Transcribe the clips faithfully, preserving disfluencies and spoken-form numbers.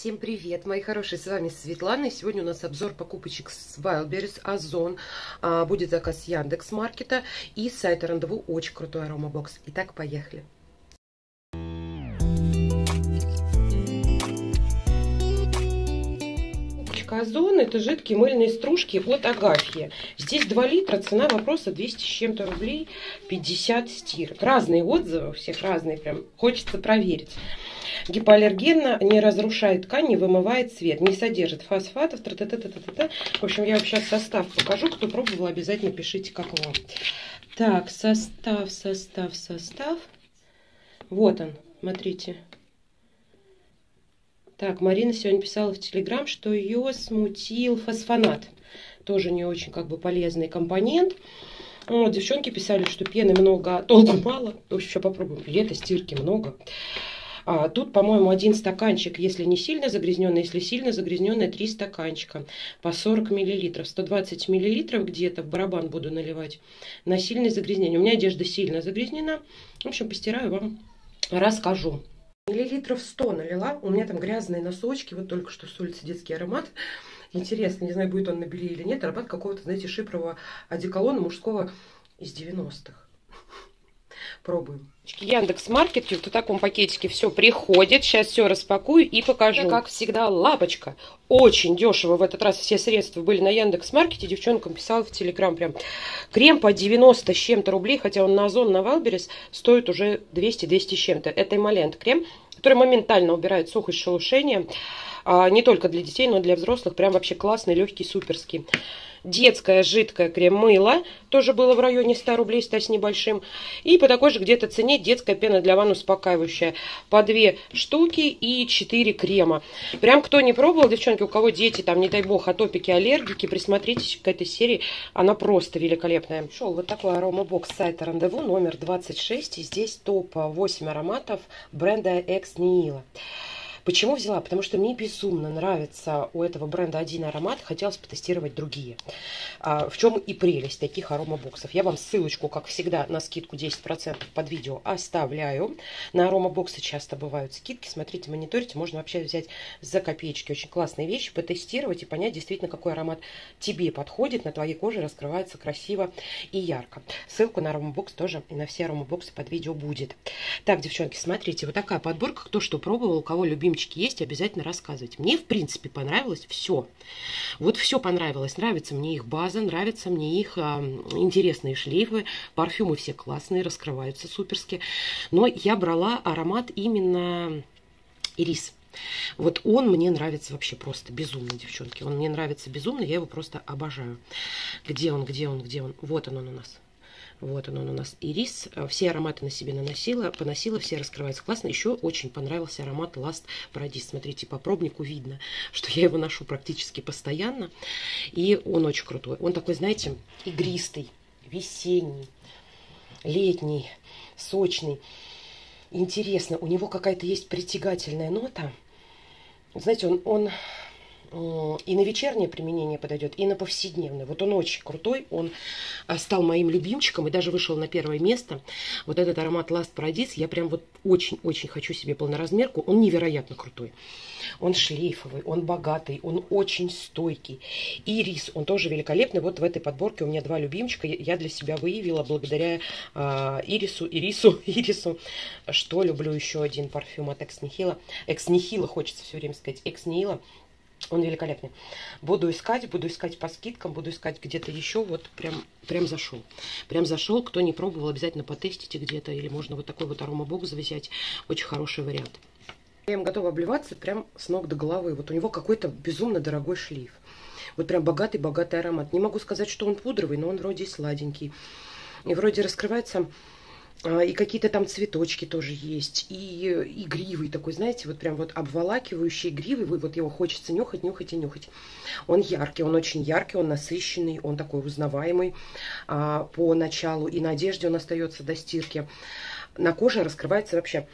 Всем привет, мои хорошие, с вами Светлана, и сегодня у нас обзор покупочек с Wildberries, Озон, а, будет заказ Яндекс Маркета и сайта Рандеву, очень крутой аромабокс. Итак, поехали. Покупочка Озон, это жидкие мыльные стружки от Агафьи. Здесь два литра, цена вопроса двести с чем-то рублей, пятьдесят стирок. Разные отзывы, у всех разные, прям хочется проверить. Гипоаллергенно, не разрушает ткань, не вымывает цвет, не содержит фосфатов. Та -та -та -та -та -та. В общем, я вам сейчас состав покажу. Кто пробовал, обязательно пишите, как вам. Так, состав, состав, состав. Вот он, смотрите. Так, Марина сегодня писала в Телеграм, что ее смутил фосфонат. Тоже не очень как бы полезный компонент. Ну, девчонки писали, что пены много, а толку мало. В общем, сейчас попробуем. Лето, стирки много. А, тут, по-моему, один стаканчик, если не сильно загрязненный, если сильно загрязненный, три стаканчика по сорок миллилитров. сто двадцать миллилитров где-то в барабан буду наливать на сильное загрязнение. У меня одежда сильно загрязнена. В общем, постираю, вам расскажу. Миллилитров сто налила. У меня там грязные носочки. Вот только что с улицы детский аромат. Интересно, не знаю, будет он на белье или нет. Аромат какого-то, знаете, шипрового одеколона мужского из девяностых. Пробуем. Яндекс Маркет, вот в таком пакетике все приходит. Сейчас все распакую и покажу. Как всегда, лапочка. Очень дешево. В этот раз все средства были на Яндекс Маркете. Девчонкам писала в Телеграм прям. Крем по девяносто с чем-то рублей, хотя он на Озон, на Wildberries стоит уже двести-двести с чем-то. Это эмолент крем, который моментально убирает сухость, шелушение. А, не только для детей, но и для взрослых. Прям вообще классный, легкий, суперский. Детское жидкое крем-мыло. Тоже было в районе ста рублей, ста с небольшим. И по такой же где-то цене детская пена для ванн успокаивающая. По две штуки и четыре крема. Прям кто не пробовал, девчонки, у кого дети, там, не дай бог, атопики, аллергики, присмотритесь к этой серии. Она просто великолепная. Шел вот такой аромабокс сайта Рандеву, номер двадцать шесть. И здесь топ восемь ароматов бренда Ex Nihilo. Почему взяла? Потому что мне безумно нравится у этого бренда один аромат. Хотелось потестировать другие. А, в чем и прелесть таких аромабоксов. Я вам ссылочку, как всегда, на скидку десять процентов под видео оставляю. На аромабоксы часто бывают скидки. Смотрите, мониторите. Можно вообще взять за копеечки очень классные вещи, потестировать и понять действительно, какой аромат тебе подходит. На твоей коже раскрывается красиво и ярко. Ссылку на аромабокс тоже и на все аромабоксы под видео будет. Так, девчонки, смотрите. Вот такая подборка. Кто что пробовал, у кого любимый есть, обязательно рассказывать. Мне, в принципе, понравилось все. Вот все понравилось. Нравится мне их база, нравятся мне их а, интересные шлейфы. Парфюмы все классные, раскрываются суперски. Но я брала аромат именно Ирис. Вот он мне нравится вообще просто безумно, девчонки. Он мне нравится безумно, я его просто обожаю. Где он, где он, где он? Вот он, он у нас. Вот он, он у нас Ирис. Все ароматы на себе наносила, поносила, все раскрываются классно. Еще очень понравился аромат Last Paradise. Смотрите, по пробнику видно, что я его ношу практически постоянно. И он очень крутой. Он такой, знаете, игристый, весенний, летний, сочный. Интересно, у него какая-то есть притягательная нота. Знаете, он... он и на вечернее применение подойдет, и на повседневное. Вот он очень крутой, он стал моим любимчиком и даже вышел на первое место. Вот этот аромат Last Paradise, я прям вот очень-очень хочу себе полноразмерку. Он невероятно крутой. Он шлейфовый, он богатый, он очень стойкий. И рис, он тоже великолепный. Вот в этой подборке у меня два любимчика. Я для себя выявила благодаря э, ирису, ирису, ирису, что люблю еще один парфюм от Ex Nihilo. Ex Nihilo, хочется все время сказать, Ex Nihilo. Он великолепный. Буду искать, буду искать по скидкам, буду искать где-то еще. Вот прям, прям зашел. Прям зашел. Кто не пробовал, обязательно потестите где-то. Или можно вот такой вот аромабокс взять. Очень хороший вариант. Я им готова обливаться прям с ног до головы. Вот у него какой-то безумно дорогой шлейф. Вот прям богатый-богатый аромат. Не могу сказать, что он пудровый, но он вроде и сладенький. И вроде раскрывается... И какие-то там цветочки тоже есть. И игривый такой, знаете, вот прям вот обволакивающий, игривый. Вот его хочется нюхать, нюхать и нюхать. Он яркий, он очень яркий, он насыщенный, он такой узнаваемый а, по началу. И на одежде он остается до стирки. На коже раскрывается вообще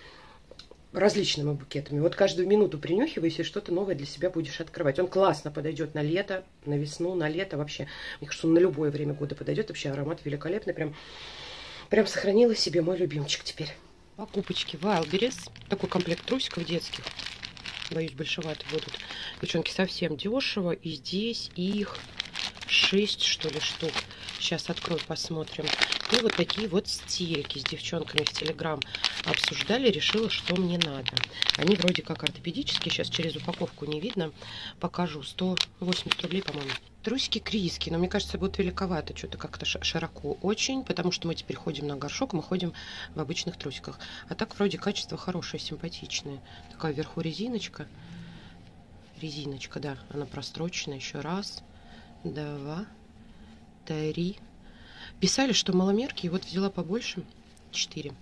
различными букетами. Вот каждую минуту принюхивайся, и что-то новое для себя будешь открывать. Он классно подойдет на лето, на весну, на лето вообще. Мне кажется, он на любое время года подойдет. Вообще аромат великолепный, прям... Прям сохранила себе мой любимчик теперь. Покупочки Wildberries. Такой комплект трусиков детских. Боюсь, большеваты будут. Девчонки, совсем дешево. И здесь их шесть, что ли, штук. Сейчас открою, посмотрим. И вот такие вот стельки с девчонками в Телеграм обсуждали. Решила, что мне надо. Они вроде как ортопедические. Сейчас через упаковку не видно. Покажу. сто восемьдесят рублей, по-моему. Трусики-криски, но мне кажется, будут великовато, что-то как-то широко очень, потому что мы теперь ходим на горшок, мы ходим в обычных трусиках. А так вроде качество хорошее, симпатичное. Такая вверху резиночка. Резиночка, да, она прострочена. Еще раз, два, три. Писали, что маломерки, и вот взяла побольше. Четыре.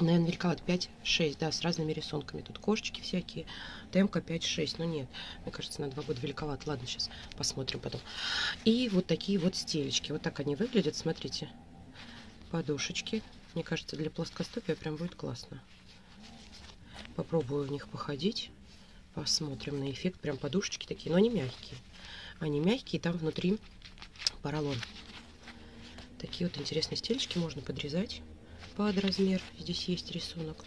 Наверное, великовато. пять-шесть, да, с разными рисунками. Тут кошечки всякие. Темка пять-шесть, но нет. Мне кажется, на два года великовато. Ладно, сейчас посмотрим потом. И вот такие вот стелечки. Вот так они выглядят, смотрите. Подушечки. Мне кажется, для плоскостопия прям будет классно. Попробую в них походить. Посмотрим на эффект. Прям подушечки такие, но они мягкие. Они мягкие, там внутри поролон. Такие вот интересные стелечки можно подрезать под размер. Здесь есть рисунок.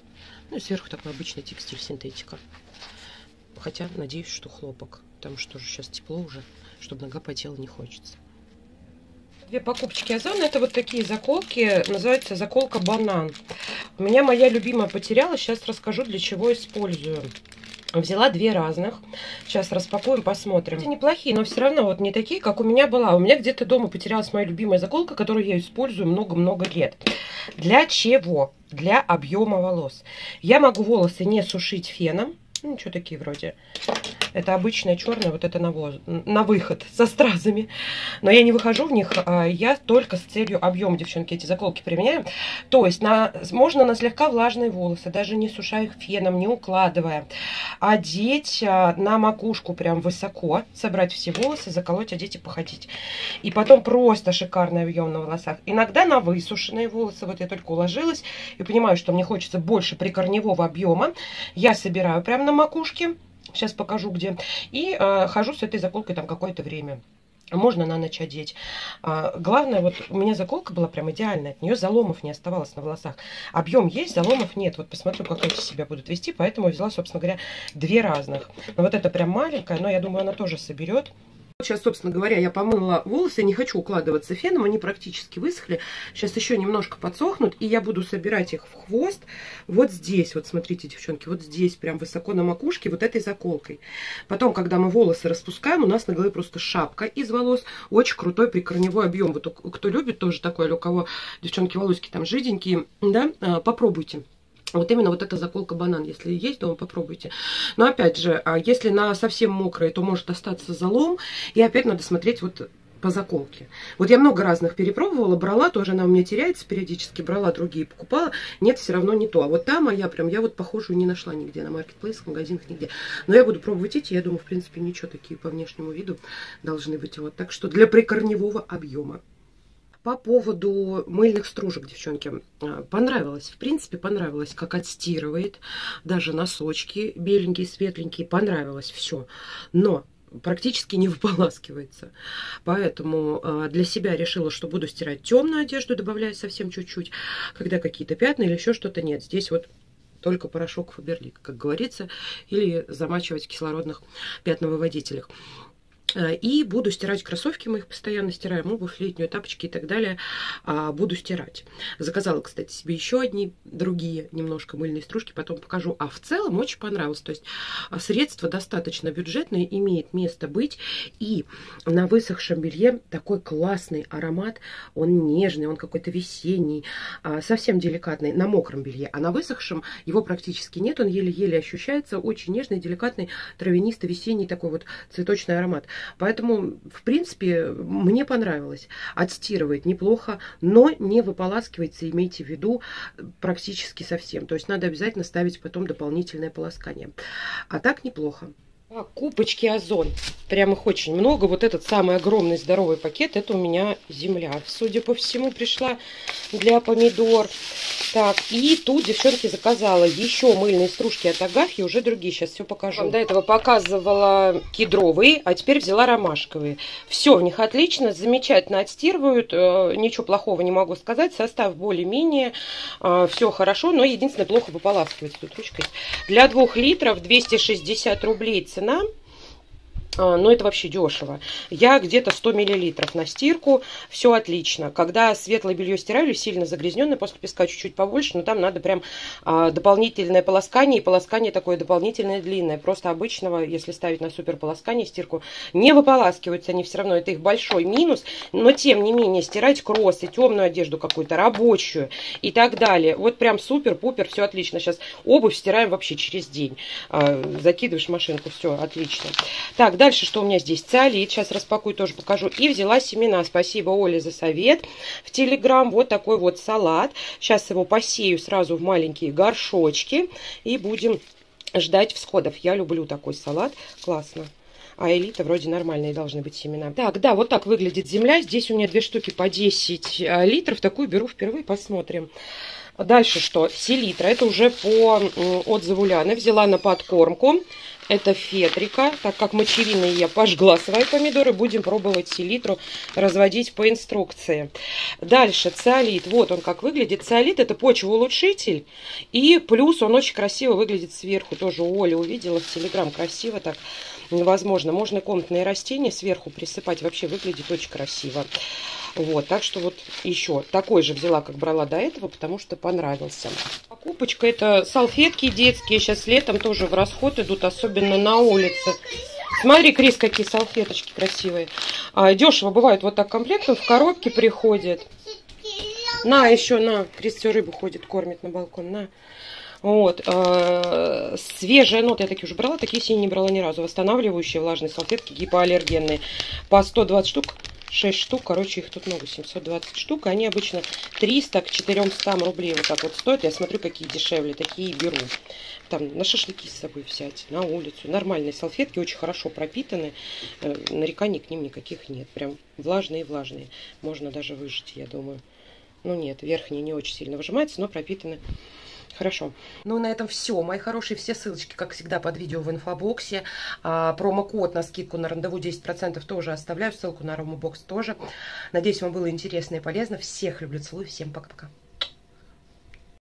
Ну и сверху такой обычный текстиль, синтетика. Хотя, надеюсь, что хлопок. Потому что же сейчас тепло уже, чтобы нога потела не хочется. Две покупочки Озона. Это вот такие заколки. Называется заколка банан. У меня моя любимая потерялась. Сейчас расскажу, для чего использую. Взяла две разных. Сейчас распакуем, посмотрим. Эти неплохие, но все равно вот не такие, как у меня была. У меня где-то дома потерялась моя любимая заколка, которую я использую много-много лет. Для чего? Для объема волос. Я могу волосы не сушить феном. Ну, ничего, такие вроде. Это обычная черная, вот это на, воз... на выход со стразами. Но я не выхожу в них, я только с целью объема, девчонки, эти заколки применяю. То есть на... можно на слегка влажные волосы, даже не сушая их феном, не укладывая, одеть на макушку прям высоко, собрать все волосы, заколоть, одеть и походить. И потом просто шикарный объем на волосах. Иногда на высушенные волосы, вот я только уложилась и понимаю, что мне хочется больше прикорневого объема. Я собираю прям на макушке. Сейчас покажу, где. И э, хожу с этой заколкой там какое-то время. Можно на ночь одеть. А, главное, вот у меня заколка была прям идеальная. От нее заломов не оставалось на волосах. Объем есть, заломов нет. Вот посмотрю, как эти себя будут вести. Поэтому взяла, собственно говоря, две разных. Но вот это прям маленькая, но я думаю, она тоже соберет. Сейчас, собственно говоря, я помыла волосы, не хочу укладываться феном, они практически высохли. Сейчас еще немножко подсохнут, и я буду собирать их в хвост вот здесь, вот смотрите, девчонки, вот здесь, прям высоко на макушке, вот этой заколкой. Потом, когда мы волосы распускаем, у нас на голове просто шапка из волос, очень крутой прикорневой объем. Вот кто любит тоже такое, или у кого, девчонки, волосики там жиденькие, да, попробуйте. Вот именно вот эта заколка банан, если есть дома, попробуйте. Но опять же, если на совсем мокрые, то может остаться залом. И опять надо смотреть вот по заколке. Вот я много разных перепробовала, брала, тоже она у меня теряется периодически, брала другие, покупала. Нет, все равно не то. А вот та моя прям, я вот похожую не нашла нигде, на маркетплейсах, магазинах, нигде. Но я буду пробовать эти, я думаю, в принципе, ничего, такие по внешнему виду должны быть. Вот так что для прикорневого объема. По поводу мыльных стружек, девчонки, понравилось, в принципе, понравилось, как отстирывает, даже носочки беленькие, светленькие, понравилось все, но практически не выполаскивается. Поэтому э, для себя решила, что буду стирать темную одежду, добавляя совсем чуть-чуть, когда какие-то пятна или еще что-то нет, здесь вот только порошок Фаберлик, как говорится, или замачивать в кислородных пятновыводителях. И буду стирать кроссовки, мы их постоянно стираем, обувь, летнюю, тапочки и так далее, буду стирать. Заказала, кстати, себе еще одни, другие немножко мыльные стружки, потом покажу. А в целом очень понравилось, то есть средства достаточно бюджетные, имеет место быть. И на высохшем белье такой классный аромат, он нежный, он какой-то весенний, совсем деликатный на мокром белье, а на высохшем его практически нет, он еле-еле ощущается, очень нежный, деликатный, травянистый, весенний такой вот цветочный аромат. Поэтому, в принципе, мне понравилось. Отстирывает неплохо, но не выполаскивается, имейте в виду, практически совсем. То есть надо обязательно ставить потом дополнительное полоскание. А так неплохо. А, кубочки Озон. Прям их очень много. Вот этот самый огромный здоровый пакет. Это у меня земля, судя по всему, пришла для помидор. Так, и тут, девчонки, заказала еще мыльные стружки от Агафьи. Уже другие. Сейчас все покажу. До этого показывала кедровые, а теперь взяла ромашковые. Все в них отлично. Замечательно отстирывают. Ничего плохого не могу сказать. Состав более-менее. Все хорошо. Но единственное, плохо выполаскивать. Тут ручкой. Для двух литров двести шестьдесят рублей цена. Цена, но это вообще дешево. Я где-то сто миллилитров на стирку, все отлично. Когда светлое белье стираю, сильно загрязненное, после песка чуть-чуть побольше, но там надо прям дополнительное полоскание, и полоскание такое дополнительное длинное. Просто обычного, если ставить на супер полоскание стирку, не выполаскиваются они все равно, это их большой минус. Но тем не менее, стирать кроссы, темную одежду какую-то, рабочую и так далее. Вот прям супер-пупер, все отлично. Сейчас обувь стираем вообще через день. Закидываешь машинку, все отлично. Так, дальше, что у меня здесь? Циолит. Сейчас распакую, тоже покажу. И взяла семена. Спасибо, Оле, за совет в Телеграм. Вот такой вот салат. Сейчас его посею сразу в маленькие горшочки. И будем ждать всходов. Я люблю такой салат. Классно. А элита вроде нормальные должны быть семена. Так, да, вот так выглядит земля. Здесь у меня две штуки по десять литров. Такую беру впервые, посмотрим. Дальше что? Селитра. Это уже по отзыву Ляны. Взяла на подкормку. Это фетрика. Так как мочевиные я пожгла свои помидоры, будем пробовать селитру разводить по инструкции. Дальше циолит. Вот он как выглядит. Циолит — это почвоулучшитель. И плюс он очень красиво выглядит сверху. Тоже у Оли увидела в Телеграм. Красиво так. Невозможно. Можно комнатные растения сверху присыпать. Вообще выглядит очень красиво. Вот. Так что вот еще такой же взяла, как брала до этого, потому что понравился. Покупочка — это салфетки детские. Сейчас летом тоже в расход идут, особенно на улице. Смотри, Крис, какие салфеточки красивые. А, дешево бывают вот так комплектом. В коробке приходят. На, еще на. Крис всю рыбу ходит, кормит на балкон. На. Вот, э, свежая нота, я такие уже брала, такие синие не брала ни разу. Восстанавливающие влажные салфетки, гипоаллергенные. По сто двадцать штук, шесть штук, короче, их тут много, семьсот двадцать штук. Они обычно триста к четырёмстам рублей вот так вот стоят. Я смотрю, какие дешевле, такие и беру. Там на шашлыки с собой взять, на улицу. Нормальные салфетки, очень хорошо пропитаны. Э, нареканий к ним никаких нет. Прям влажные-влажные. Можно даже выжать, я думаю. Ну нет, верхние не очень сильно выжимаются, но пропитаны... Хорошо. Ну, на этом все. Мои хорошие, все ссылочки, как всегда, под видео в инфобоксе. А, промокод на скидку на Рандеву десять процентов тоже оставляю. Ссылку на промобокс тоже. Надеюсь, вам было интересно и полезно. Всех люблю, целую. Всем пока-пока.